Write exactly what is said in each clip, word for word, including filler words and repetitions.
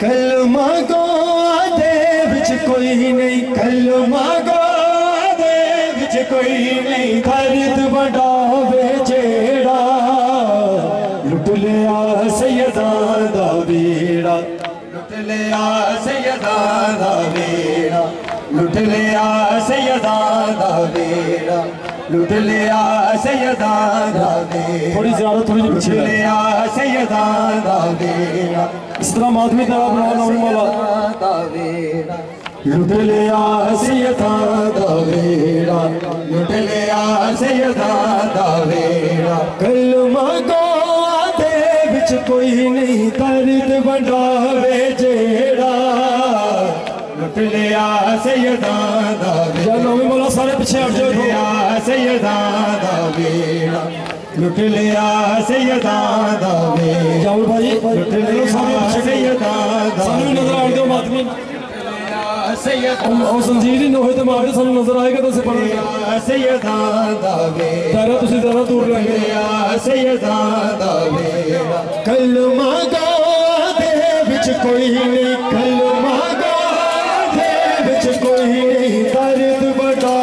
kalma ko de vich koi nahi kalma ko de vich koi nahi khard bada vechera lut liya syedan da vera lut liya syedan da vera lut liya syedan da vera لوٹ لیا سیداں دا ویرا تھوڑی زیادہ تھوڑی جو پیچھے لوٹ لیا سیداں دا ویرا اس طرح مات میں تیرا بنانا ہوں مولا لوٹ لیا سیداں دا ویرا لوٹ لیا سیداں دا ویرا کلمہ کو آتے وچ کوئی نہیں درد بڑا وے جیڑا لوٹ لیا سیداں دا ویرا سیداں دا ویرا لٹ لیا سیداں دا ویرا جاؤ بھائی لٹ لیا سیداں دا سانو نظر آ دے ماتمی او زنجیر نہ ہوئے تے مارے سانو نظر آئے گا تے پڑھ لیا سیداں دا ویرا دائرہ تسی دائرہ دور لے سیداں دا ویرا کلمہ گا دے وچ کوئی نہیں کلمہ گا دے وچ کوئی نہیں درد بڑا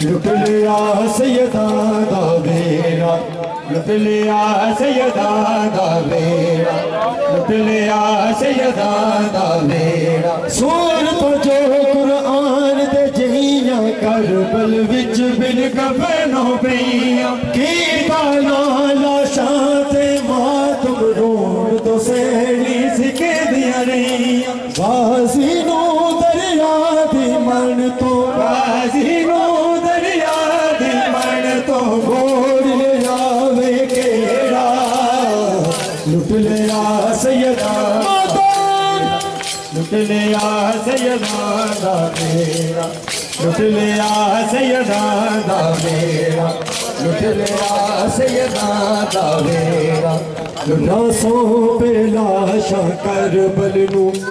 لٹ لیا سیداں دا ویرا لٹ لیا سیداں دا ویرا لٹ لیا سیداں دا ویرا سورت جو قرآن دے جیاں کربل وچ بن کفنوں پیاں کیتا لاشاں تے ماتم رون تو سہڑی سکے دیاں رہیاں غازی نو دریا دی من تو غازی نو لٹ لیا سیداں دا ویرا لٹ لیا سیداں دا ویرا لٹ لیا سیداں دا ویرا نہ سو پہ لاشاں کربل نو